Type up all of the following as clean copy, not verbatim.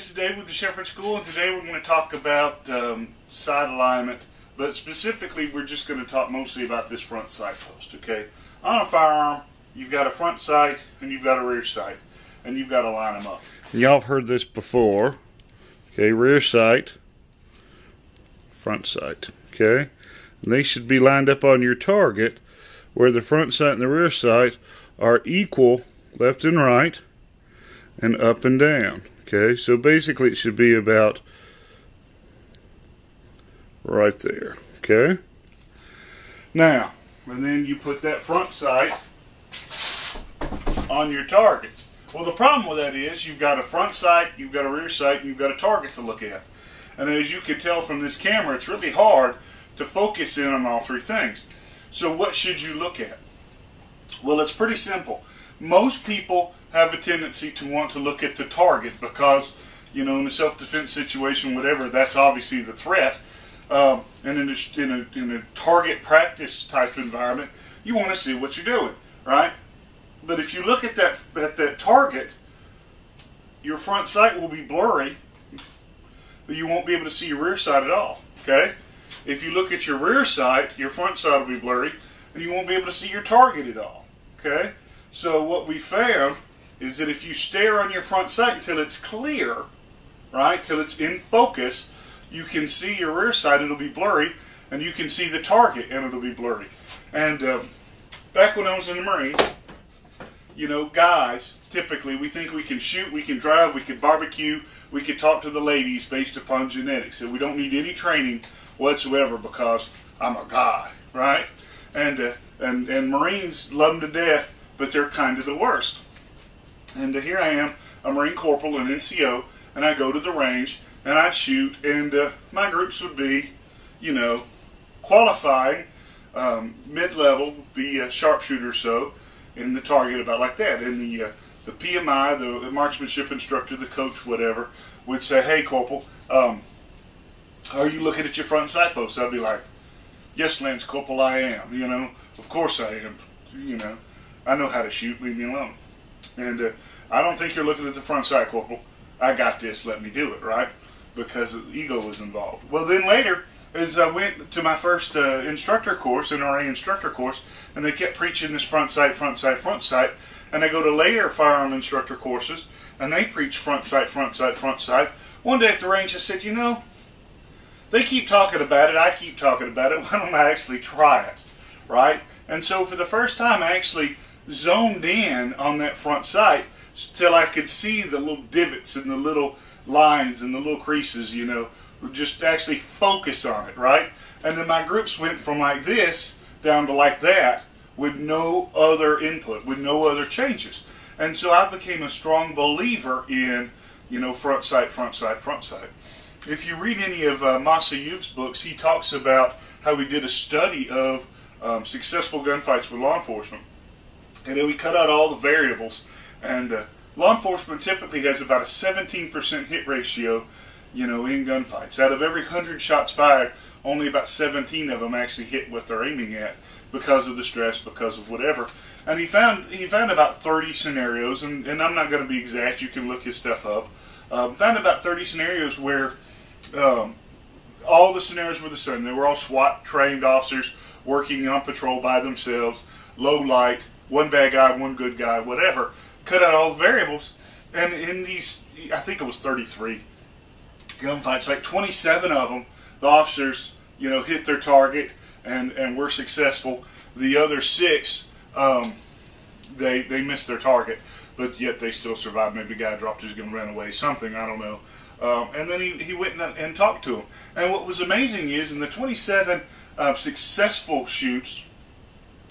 this is Dave with the Shepherd School, and today we're going to talk about side alignment, but specifically we're just going to talk mostly about this front sight post, okay? On a firearm, you've got a front sight, and you've got a rear sight, and you've got to line them up. Y'all have heard this before, okay? Rear sight, front sight, okay? And they should be lined up on your target where the front sight and the rear sight are equal left and right and up and down. Okay, so basically it should be about right there. Okay, now, and then you put that front sight on your target. Well, the problem with that is you've got a front sight, you've got a rear sight, and you've got a target to look at. And as you can tell from this camera, it's really hard to focus in on all three things. So what should you look at? Well, it's pretty simple. Most people have a tendency to want to look at the target because, you know, in a self-defense situation, whatever, that's obviously the threat. And in a target practice type environment, you want to see what you're doing, right? But if you look at that target, your front sight will be blurry, but you won't be able to see your rear sight at all, okay? If you look at your rear sight, your front sight will be blurry, and you won't be able to see your target at all, okay? So what we found is that if you stare on your front sight until it's clear, right, till it's in focus, you can see your rear sight, it'll be blurry, and you can see the target, and it'll be blurry. And back when I was in the Marine, you know, guys, typically, we think we can shoot, we can drive, we can barbecue, we can talk to the ladies based upon genetics, and we don't need any training whatsoever because I'm a guy, right? And Marines love them to death, but they're kind of the worst. And here I am, a Marine corporal, an NCO, and I go to the range, and I shoot, and my groups would be, you know, qualifying, mid-level, be a sharpshooter or so, in the target about like that. And the PMI, the marksmanship instructor, the coach, whatever, would say, hey, corporal, are you looking at your front sight post? I'd be like, yes, Lance Corporal, I am, you know, of course I am, you know. I know how to shoot, leave me alone. And I don't think you're looking at the front sight, Corporal. I got this, let me do it, right? Because the ego was involved. Well, then later, as I went to my first instructor course, NRA instructor course, and they kept preaching this front sight, front sight, front sight, and I go to later firearm instructor courses, and they preach front sight, front sight, front sight. One day at the range, I said, you know, they keep talking about it, I keep talking about it, why don't I actually try it, right? And so for the first time, I actually zoned in on that front sight till I could see the little divots and the little lines and the little creases, you know, just actually focus on it, right? And then my groups went from like this down to like that with no other input, with no other changes. And so I became a strong believer in, you know, front sight, front sight, front sight. If you read any of Masayub's books, he talks about how he did a study of successful gunfights with law enforcement. And then we cut out all the variables, and law enforcement typically has about a 17% hit ratio, you know, in gunfights. Out of every 100 shots fired, only about 17 of them actually hit what they're aiming at because of the stress, because of whatever. And he found about 30 scenarios, and I'm not going to be exact. You can look his stuff up. Found about 30 scenarios where all the scenarios were the same. They were all SWAT-trained officers working on patrol by themselves, low light, one bad guy, one good guy, whatever. Cut out all the variables, and in these, I think it was 33 gunfights, like 27 of them, the officers, you know, hit their target and were successful. The other 6, they missed their target, but yet they still survived. Maybe a guy dropped his gun, ran away, something, I don't know. And then he went and talked to them. And what was amazing is in the 27 successful shoots,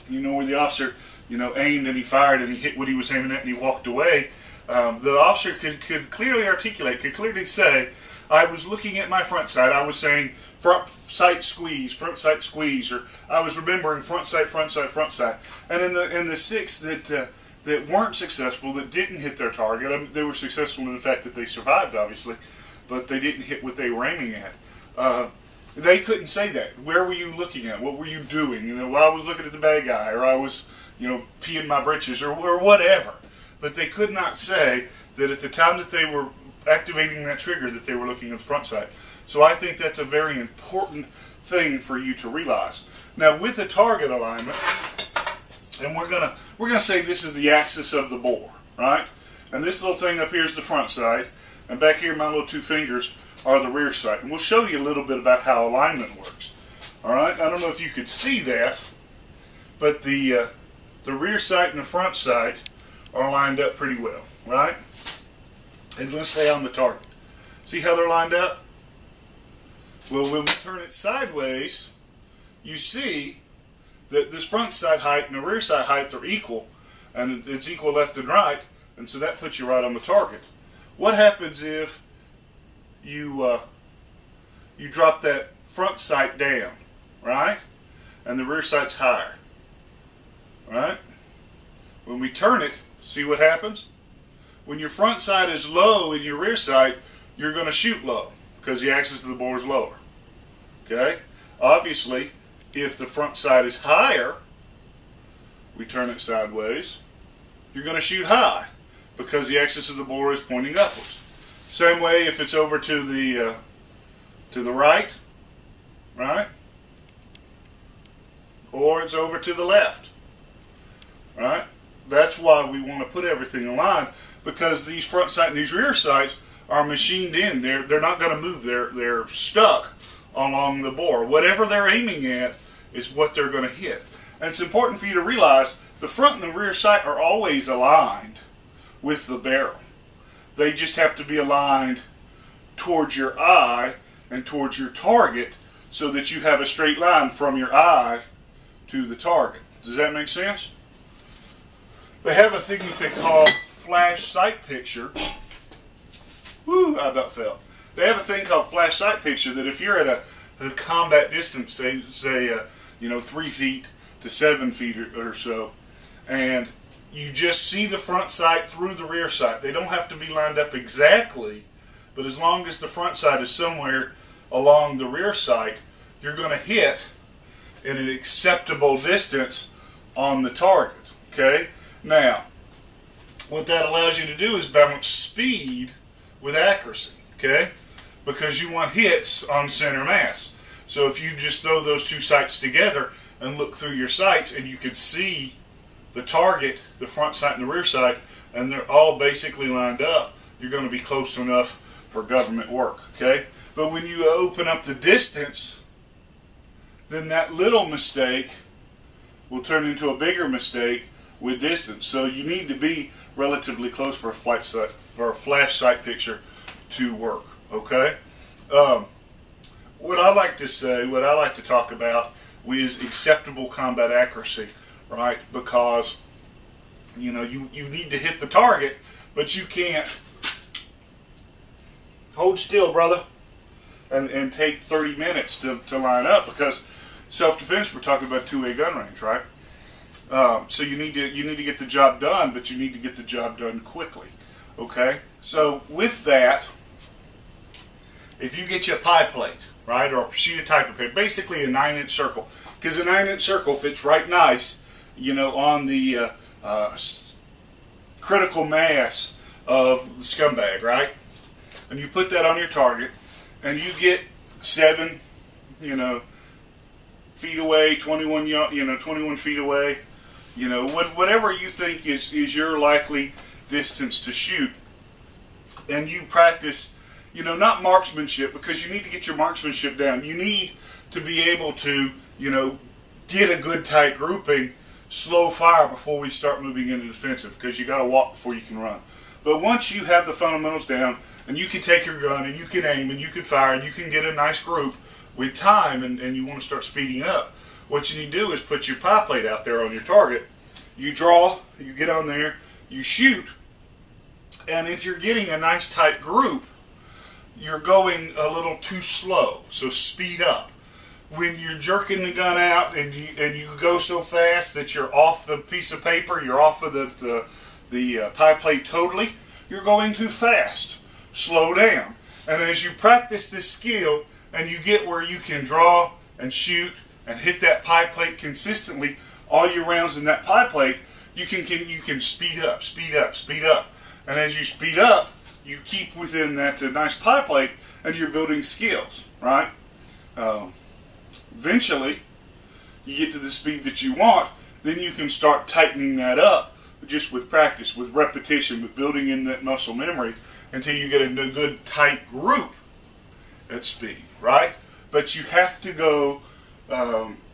you know, where the officer, you know, aimed and he fired and he hit what he was aiming at and he walked away, the officer could clearly articulate, could clearly say, I was looking at my front sight, I was saying front sight squeeze, or I was remembering front sight, front sight, front sight. And in the 6 that weren't successful, that didn't hit their target, I mean, they were successful in the fact that they survived, obviously, but they didn't hit what they were aiming at. They couldn't say that. Where were you looking at? What were you doing? You know, well, I was looking at the bad guy, or I was, you know, peeing my britches, or whatever. But they could not say that at the time that they were activating that trigger that they were looking at the front sight. So I think that's a very important thing for you to realize. Now with the target alignment, and we're gonna say this is the axis of the bore, right? And this little thing up here is the front sight, and back here my little two fingers are the rear sight. And we'll show you a little bit about how alignment works. All right, I don't know if you could see that, but the rear sight and the front sight are lined up pretty well, right? And let's say on the target. See how they're lined up? Well, when we turn it sideways, you see that this front sight height and the rear sight height are equal, and it's equal left and right, and so that puts you right on the target. What happens if you you drop that front sight down, right? And the rear sight's higher, right? When we turn it, see what happens? When your front sight is low and your rear sight, you're going to shoot low because the axis of the bore is lower, okay? Obviously, if the front sight is higher, we turn it sideways, you're going to shoot high because the axis of the bore is pointing upwards. Same way if it's over to the right, right? Or it's over to the left, right? That's why we want to put everything in line, because these front sight and these rear sights are machined in. They're not going to move. They're stuck along the bore. Whatever they're aiming at is what they're going to hit. And it's important for you to realize the front and the rear sight are always aligned with the barrel. They just have to be aligned towards your eye and towards your target so that you have a straight line from your eye to the target. Does that make sense? They have a thing that they call flash sight picture. Woo, I about fell. They have a thing called flash sight picture that if you're at a combat distance, say you know, 3 feet to 7 feet or so, and you just see the front sight through the rear sight. They don't have to be lined up exactly, but as long as the front sight is somewhere along the rear sight, you're going to hit in an acceptable distance on the target. Okay? Now, what that allows you to do is balance speed with accuracy. Okay? Because you want hits on center mass. So if you just throw those two sights together and look through your sights, and you can see the target, the front sight and the rear sight, and they're all basically lined up, you're going to be close enough for government work, okay? But when you open up the distance, then that little mistake will turn into a bigger mistake with distance. So you need to be relatively close for a flash sight picture to work, okay? What I like to talk about is acceptable combat accuracy, right? Because, you know, you need to hit the target, but you can't hold still, brother, and take 30 minutes to line up, because self-defense, we're talking about two-way gun range, right? So you need to get the job done, but you need to get the job done quickly, okay? So with that, if you get you a pie plate, right, or a sheet of type of paper, basically a 9-inch circle, because a 9-inch circle fits right nice, you know, on the critical mass of the scumbag, right? And you put that on your target, and you get 7, you know, feet away, 21, you know, 21 feet away, you know, whatever you think is your likely distance to shoot, and you practice, you know, not marksmanship, because you need to get your marksmanship down. You need to be able to, you know, get a good tight grouping, slow fire before we start moving into defensive, because you got to walk before you can run. But once you have the fundamentals down, and you can take your gun, and you can aim, and you can fire, and you can get a nice group with time, and you want to start speeding up, what you need to do is put your pie plate out there on your target. You draw, you get on there, you shoot, and if you're getting a nice tight group, you're going a little too slow, so speed up. When you're jerking the gun out and you go so fast that you're off the piece of paper, you're off of the pie plate totally, you're going too fast. Slow down. And as you practice this skill and you get where you can draw and shoot and hit that pie plate consistently, all your rounds in that pie plate, you can speed up, speed up, speed up. And as you speed up, you keep within that nice pie plate, and you're building skills, right? Eventually, you get to the speed that you want, then you can start tightening that up just with practice, with repetition, with building in that muscle memory until you get a good tight group at speed, right? But you have to go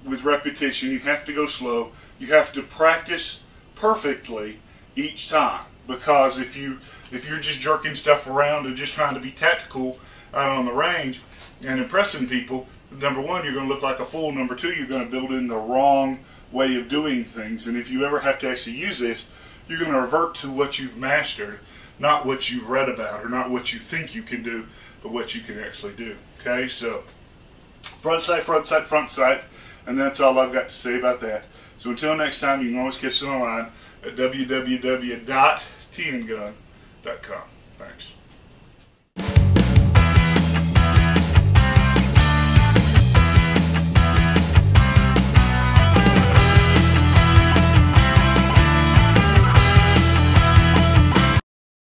with repetition, you have to go slow, you have to practice perfectly each time, because if you're just jerking stuff around and just trying to be tactical out on the range and impressing people, number one, you're going to look like a fool. Number two, you're going to build in the wrong way of doing things. And if you ever have to actually use this, you're going to revert to what you've mastered, not what you've read about or not what you think you can do, but what you can actually do. Okay, so front sight, front sight, front sight. And that's all I've got to say about that. So until next time, you can always catch us online at www.tngun.com. Thanks.